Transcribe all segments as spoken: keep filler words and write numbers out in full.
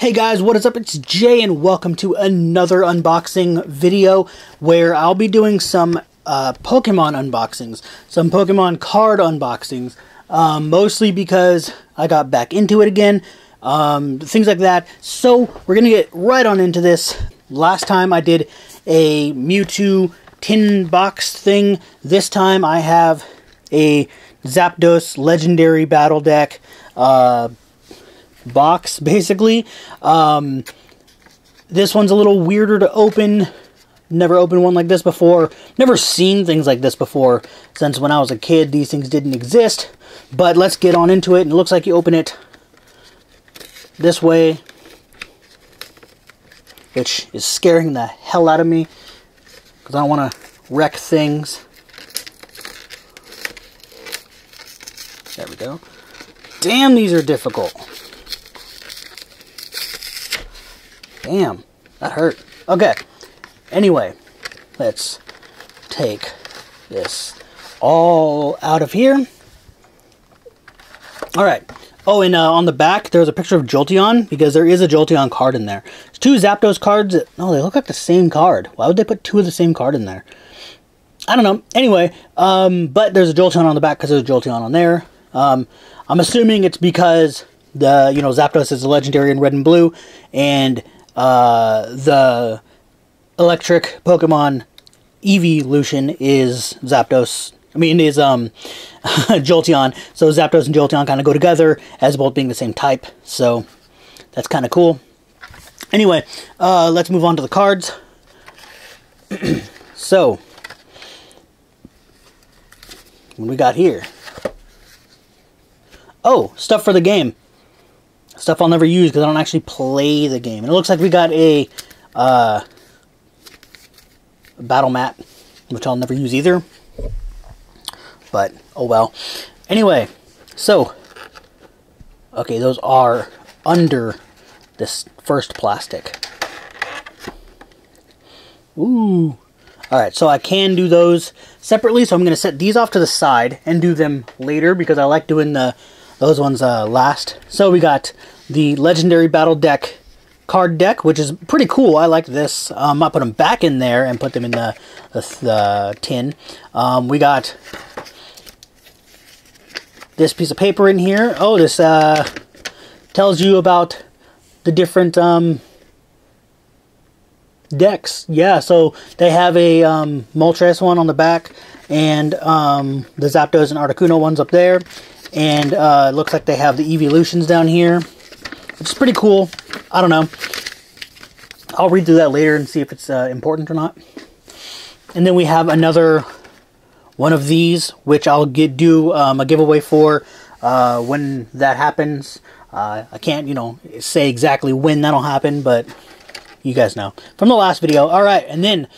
Hey guys, what is up? It's Jay and welcome to another unboxing video where I'll be doing some uh, Pokemon unboxings, some Pokemon card unboxings, um, mostly because I got back into it again, um, things like that. So we're going to get right on into this. Last time I did a Mewtwo tin box thing. This time I have a Zapdos Legendary Battle Deck, uh... box basically. Um, this one's a little weirder to open. Never opened one like this before. Never seen things like this before. Since when I was a kid, these things didn't exist. But let's get on into it. And it looks like you open it this way, which is scaring the hell out of me because I don't want to wreck things. There we go. Damn, these are difficult. Damn, that hurt. Okay, anyway, let's take this all out of here. All right. Oh, and uh, on the back, there's a picture of Jolteon, because there is a Jolteon card in there. There's two Zapdos cards. No, they look like the same card. Why would they put two of the same card in there? I don't know. Anyway, um, but there's a Jolteon on the back because there's a Jolteon on there. Um, I'm assuming it's because the, you know, Zapdos is a legendary in red and blue, and Uh, the electric Pokemon Eeveelution is Zapdos, I mean, is, um, Jolteon. So Zapdos and Jolteon kind of go together as both being the same type. So that's kind of cool. Anyway, uh, let's move on to the cards. So, what we got here? Oh, stuff for the game. Stuff I'll never use because I don't actually play the game. And it looks like we got a uh, battle mat, which I'll never use either. But, oh well. Anyway, so. Okay, those are under this first plastic. Ooh. Alright, so I can do those separately. So I'm going to set these off to the side and do them later because I like doing the those ones uh, last. So we got the Legendary Battle Deck card deck, which is pretty cool. I like this. Um, I put them back in there and put them in the, the, the tin. Um, we got this piece of paper in here. Oh, this uh, tells you about the different um, decks. Yeah, so they have a um, Moltres one on the back, and um, the Zapdos and Articuno ones up there. And uh, it looks like they have the Eeveelutions down here, which is pretty cool. I don't know. I'll read through that later and see if it's uh, important or not. And then we have another one of these, which I'll get do um, a giveaway for uh, when that happens. Uh, I can't, you know, say exactly when that'll happen, but you guys know from the last video. All right, and then,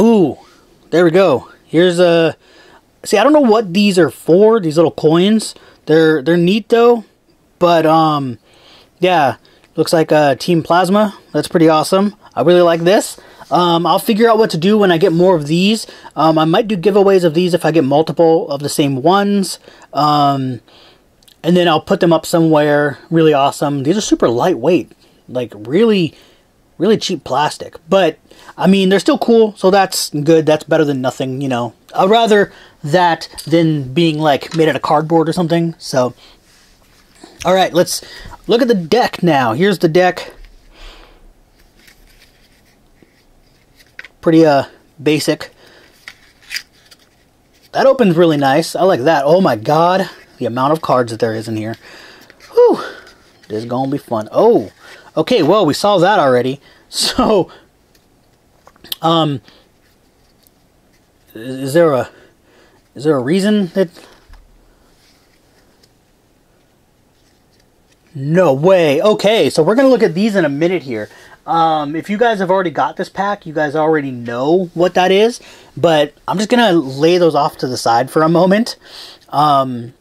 ooh, there we go. Here's a. See, I don't know what these are for, these little coins. They're they're neat though. But um yeah, looks like uh Team Plasma. That's pretty awesome. I really like this. Um I'll figure out what to do when I get more of these. Um I might do giveaways of these if I get multiple of the same ones. Um and then I'll put them up somewhere really awesome. These are super lightweight. Like really really cheap plastic. But I mean, they're still cool, so that's good. That's better than nothing, you know. I'd rather that than being like made out of cardboard or something. So, all right, let's look at the deck now. Here's the deck. Pretty uh basic. That opens really nice. I like that. Oh my god, the amount of cards that there is in here. Whew, this is gonna be fun. Oh, okay. Well, we saw that already. So, um, is there a Is there a reason that... No way. Okay, so we're going to look at these in a minute here. Um, if you guys have already got this pack, you guys already know what that is. But I'm just going to lay those off to the side for a moment. Um,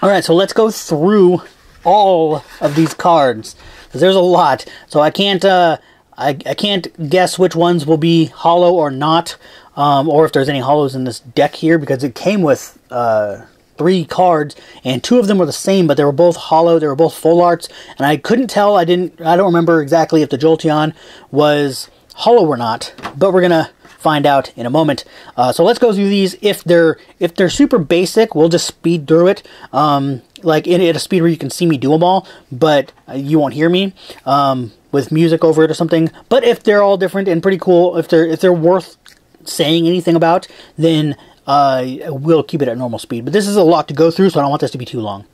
Alright, so let's go through all of these cards, because there's a lot. So I can't, uh, I, I can't guess which ones will be hollow or not. Um, or if there's any hollows in this deck here, because it came with uh, three cards, and two of them were the same, but they were both hollow, they were both full arts, and I couldn't tell, I didn't, I don't remember exactly if the Jolteon was hollow or not, but we're gonna find out in a moment. Uh, so let's go through these. If they're if they're super basic, we'll just speed through it, um, like in, at a speed where you can see me do them all, but you won't hear me um, with music over it or something. But if they're all different and pretty cool, if they're if they're worth saying anything about, then uh, we'll keep it at normal speed. But this is a lot to go through, so I don't want this to be too long.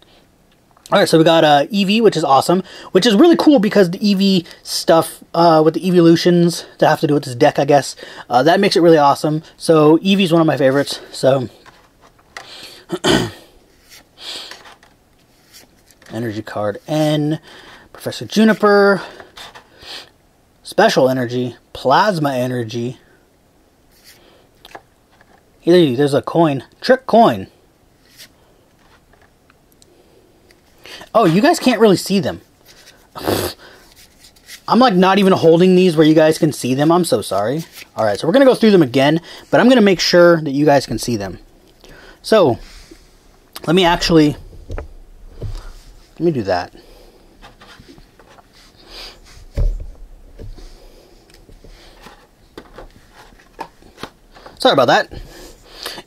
All right, so we got uh, Eevee, which is awesome, which is really cool because the Eevee stuff uh, with the Eeveelutions that have to do with this deck, I guess, uh, that makes it really awesome. So Eevee's one of my favorites. So energy card N, Professor Juniper, special energy, Plasma Energy. Hey, there's a coin, Trick Coin. Oh, you guys can't really see them. I'm like not even holding these where you guys can see them. I'm so sorry. All right, so we're going to go through them again, but I'm going to make sure that you guys can see them. So let me actually, let me do that. Sorry about that.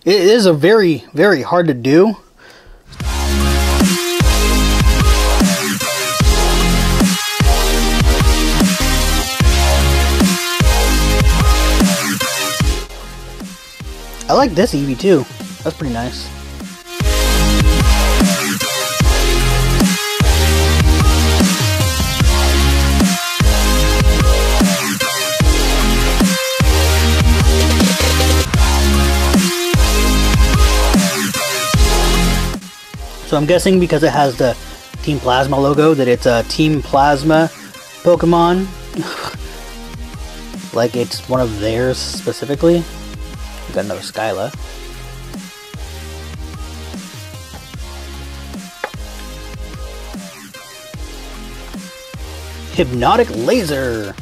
It is a very, very hard to do. I like this Eevee too. That's pretty nice. So I'm guessing because it has the Team Plasma logo that it's a Team Plasma Pokemon. Like it's one of theirs specifically. Got another Skyla. Hypnotic Laser.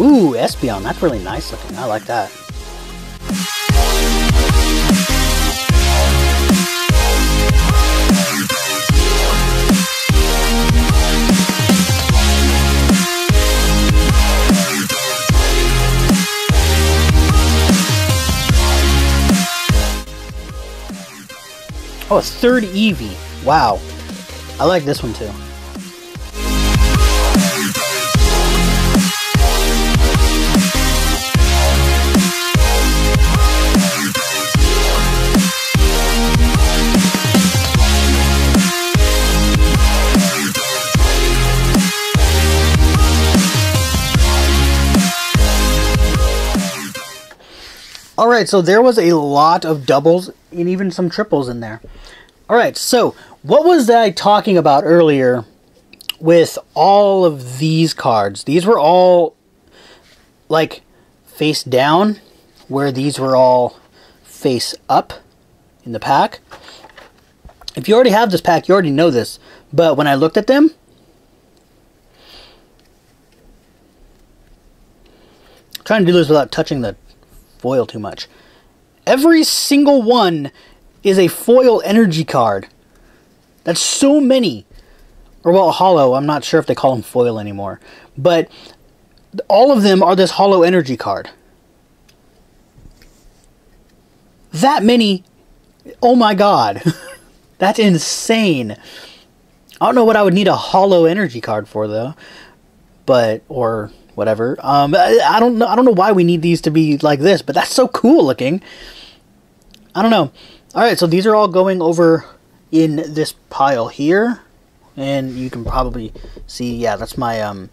Ooh, Espeon. That's really nice looking. I like that. Oh, a third Eevee. Wow. I like this one too. Alright, so there was a lot of doubles and even some triples in there. Alright, so what was I talking about earlier with all of these cards? These were all like face down, where these were all face up in the pack. If you already have this pack, you already know this. But when I looked at them, I'm trying to do this without touching the foil too much. Every single one is a foil energy card. That's so many. Or well, hollow. I'm not sure if they call them foil anymore. But all of them are this hollow energy card. That many. Oh my god. That's insane. I don't know what I would need a hollow energy card for though. But, or whatever. Um, I, I don't know. I don't know why we need these to be like this, but that's so cool looking. I don't know. All right, so these are all going over in this pile here, and you can probably see. Yeah, that's my um,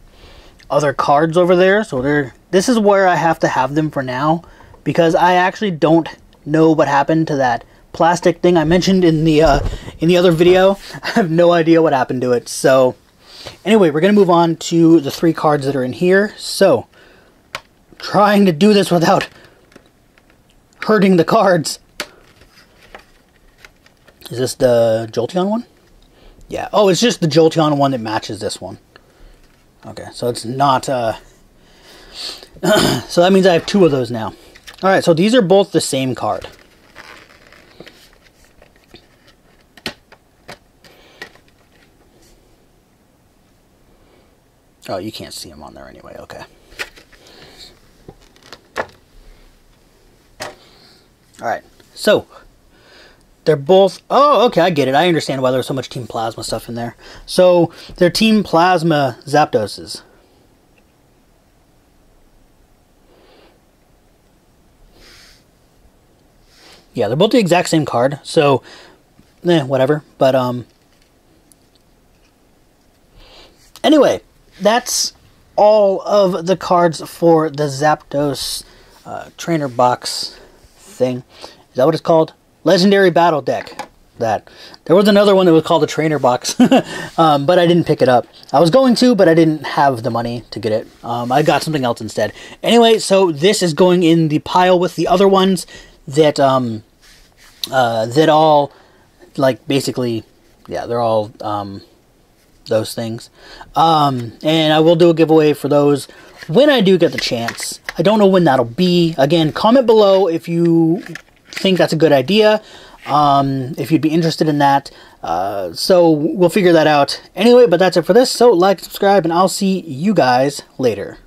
other cards over there. So they're. This is where I have to have them for now, because I actually don't know what happened to that plastic thing I mentioned in the uh, in the other video. I have no idea what happened to it. So. Anyway, we're going to move on to the three cards that are in here. So, trying to do this without hurting the cards. Is this the Jolteon one? Yeah. Oh, it's just the Jolteon one that matches this one. Okay, so it's not... Uh... so that means I have two of those now. Alright, so these are both the same card. Oh, you can't see him on there anyway. Okay. All right. So they're both. Oh, okay. I get it. I understand why there was so much Team Plasma stuff in there. So they're Team Plasma Zapdoses. Yeah, they're both the exact same card, so eh, whatever. But um, anyway, that's all of the cards for the Zapdos uh, trainer box thing. Is that what it's called? Legendary Battle Deck. That there was another one that was called a trainer box, um, but I didn't pick it up. I was going to, but I didn't have the money to get it. Um, I got something else instead. Anyway, so this is going in the pile with the other ones that um uh that all, like, basically, yeah, they're all um those things, um and I will do a giveaway for those when I do get the chance. I don't know when that'll be. Again, comment below if you think that's a good idea, um if you'd be interested in that. Uh so we'll figure that out. Anyway, but that's it for this. So like, subscribe, and I'll see you guys later.